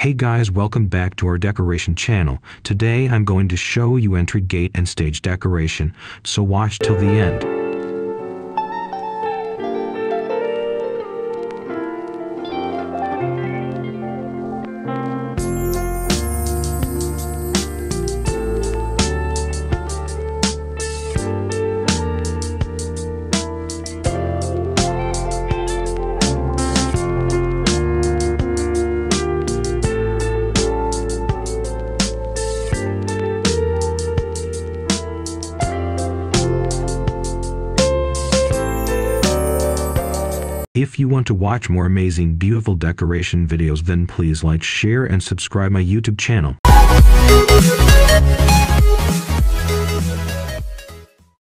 Hey guys, welcome back to our decoration channel. Today I'm going to show you entry gate and stage decoration, so watch till the end. If you want to watch more amazing, beautiful decoration videos, then please like, share, and subscribe my YouTube channel.